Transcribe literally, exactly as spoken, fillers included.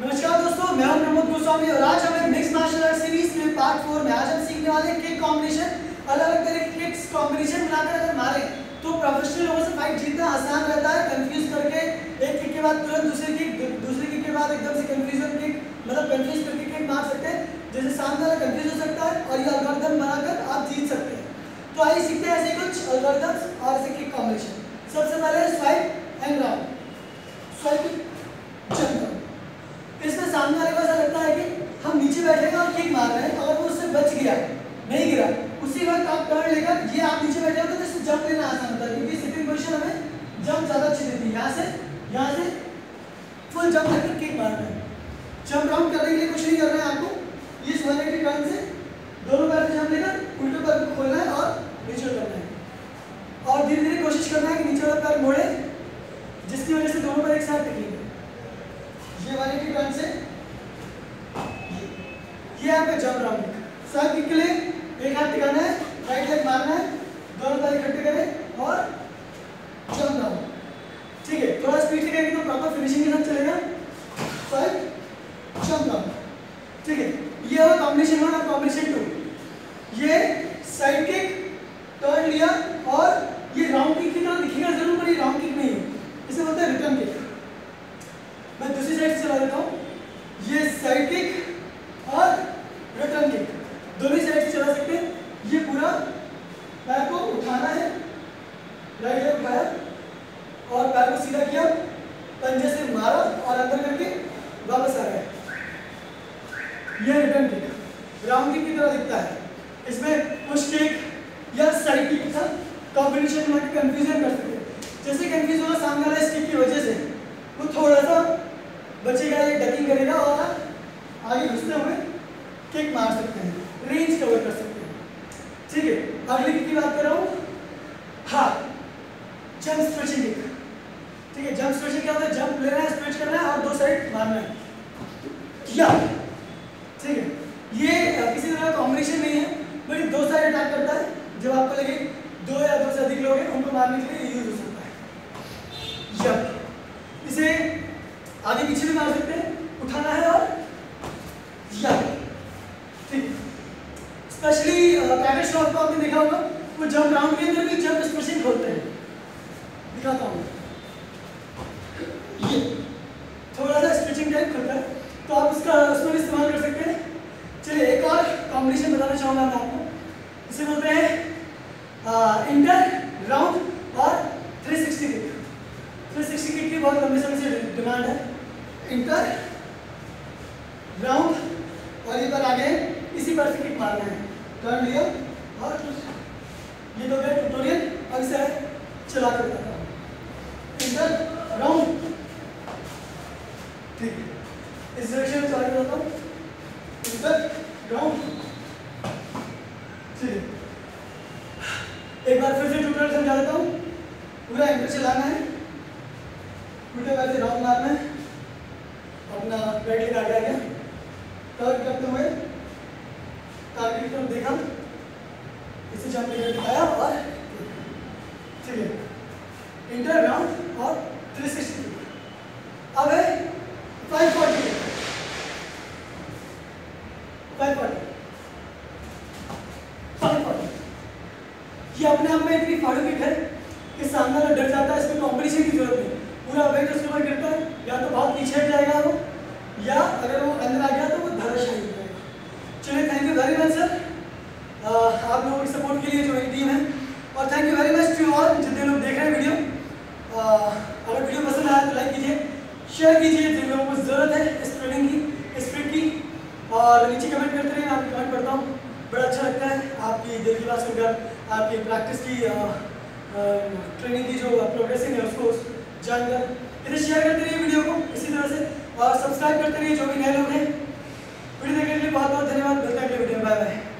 नमस्कार दोस्तों, मैं हूं प्रमोद गोस्वामी और आज हमें मिक्स मार्शल आर्ट सीरीज में पार्ट फोर में आज हम सीखने वाले किक कॉम्बिनेशन, अलग अलग तरह के किक्स कॉम्बिनेशन बनाकर अगर मारे तो प्रोफेशनल लोगों से फाइट जीतना आसान रहता है। कंफ्यूज करके एक किक के बाद तुरंत दूसरे किक, दूसरे किक के बाद एकदम से कंफ्यूजन किक, मतलब कंफ्यूज करके किक मार सकते हैं जिससे सामने वाला कंफ्यूज हो सकता है और ये एल्गोरिथम बनाकर आप जीत सकते हैं। तो आइए सीखते हैं ऐसे कुछ एल्गोरिथम्स और ऐसे किक कॉम्बिनेशन। सबसे पहले swipe and round, swipe jump. इसमें सामने वाले को ऐसा लगता है कि हम नीचे बैठेगा और किक मार रहे हैं, अगर वो उससे बच गया, नहीं गिरा, उसी वक्त आप टर्न लेगा। ये आप नीचे बैठे हो तो इससे जंप लेना आसान होता है क्योंकि सिटिंग पोजीशन हमें जंप ज़्यादा अच्छी देती है। यहाँ से यहाँ से फुल जंप लेकर किक मार रहे हैं। जंप राउंड करने के लिए कुछ नहीं कर रहे हैं आपको, ये सोने के टर्न से दोनों पैर से जंप लेकर उल्टे पैर को खोलना है और नीचे उतरना है और धीरे धीरे कोशिश करना है कि नीचे वाला पैर मोड़े जिसकी वजह से दोनों पैर एक साथ टिकेंगे। ये वाले की टर्न से ये यहाँ पे जंप राउंड। स्वाइप किक के लिए एक हाथ टिकाना है, राइट लेग मारना है, दोनों पैर इकट्ठे करें और जंप राउंड। ठीक है, थोड़ा स्पीड लगाएंगे तो प्रॉपर फिनिशिंग के साथ चलेगा। स्वाइप जंप राउंड, ठीक है। ये होगा कॉम्बिनेशन वन और कॉम्बिनेशन टू। ये साइड किक, टर्न लिया और ये राउंड किक की तरह दिखेगा जरूर पर ये राउंड किक नहीं है, इसे बोलते हैं रिटर्न किक। मैं दूसरी साइड से चला देता हूँ, ये साइड किक और रिटर्न किक दोनों साइड से चला सकते हैं। ये पूरा पैर को उठाना है, राइट लेग उठाया और पैर को सीधा किया, पंजे से मारा और अंदर करके वापस आ गया। ये रिटर्न किक राउंड किक की तरह दिखता है, इसमें पुश किक या साइड किक के साथ कॉम्बिनेशन बनाकर कंफ्यूजन कर सकते हैं। जैसे कंफ्यूज होगा सामने वाला इस किक की वजह से, वो थोड़ा सा बचेगा, ये डकिंग करेगा और आगे घुसते हुए किक मार सकते हैं, रेंज कवर कर सकते हैं। ठीक है, अगले किक की बात कर रहा हूँ। हाँ, जंप स्ट्रेचिंग किक। ठीक है, जंप स्ट्रेचिंग क्या होता है? जंप लेना है, स्ट्रेच करना है और दो साइड मारना है, किया। ठीक है, ये किसी तरह का कॉम्बिनेशन नहीं है बट दो साइड अटैक करता है। जब आपको लगे दो या दो से अधिक लोग हैं उनको मारने के लिए यूज हो सकता है। जंप इसे आगे पीछे भी मार सकते हैं, उठाना है और या। ठीक, स्पेशली टाइगर श्रॉफ को आपने देखा होगा, वो जंप राउंड के अंदर भी जंप स्पेशल खोलते हैं। दिखाता हूँ, ये थोड़ा सा स्ट्रेचिंग टाइप खोलता है तो आप उसका उसमें भी इस्तेमाल कर सकते हैं। चलिए एक और कॉम्बिनेशन बताना चाहूँगा मैं आपको, इसे बोलते हैं इंटर राउंड और three sixty degree. Three sixty kick की बहुत लंबे समय से डिमांड है। इंटर राउंड और ये पर आगे इसी पर से किक मारना है, टर्न लिया और ये तो मेरा ट्यूटोरियल अब से चला कर देता हूँ। इंटर राउंड, ठीक, इस डायरेक्शन में चला कर देता हूँ। इंटर राउंड, ठीक। एक बार फिर से ट्यूटोरियल समझा देता हूँ। पूरा इंटर चलाना है, उल्टे पैर से राउंड मारना है, अपना राइट लेग आगे आ गया, टर्न करते हुए टारगेट की तरफ देखा, इसे जंप लेकर दिखाया और ठीक है। इंटर राउंड और थ्री सिक्सटी। अब है फाइव फोर्टी, फाइव फोर्टी। ये अपने आप में इतनी फाड़ू किक है कि सामने वाला डर जाता है, इसमें कॉम्पिटिशन की जरूरत नहीं, पूरा वेट उसके ऊपर गिरता है, या तो बहुत पीछे हट जाएगा वो, या अगर वो अंदर आ गया तो वो धराशायी हो जाएगा। चलिए, thank you very much sir, आप लोगों की सपोर्ट के लिए जो मेरी टीम है, और thank you very much to all जितने लोग देख रहे हैं वीडियो। अगर वीडियो पसंद आया तो लाइक कीजिए, शेयर कीजिए जिन लोगों को जरूरत है इस ट्रेनिंग की, इस ट्रिक की, और नीचे कमेंट करते रहिए। आपकी कमेंट पढ़ता हूँ, बड़ा अच्छा लगता है। आपकी दिल की बात सुनकर, आपकी प्रैक्टिस की, ट्रेनिंग की जो प्रोग्रेसिंग है उसको जानकर इसे शेयर करते रहिए वीडियो को, इसी तरह से और सब्सक्राइब करते रहिए जो भी नए लोग हैं। वीडियो देखने के लिए बहुत बहुत धन्यवाद। मिलते हैं अगले वीडियो में, बाय बाय।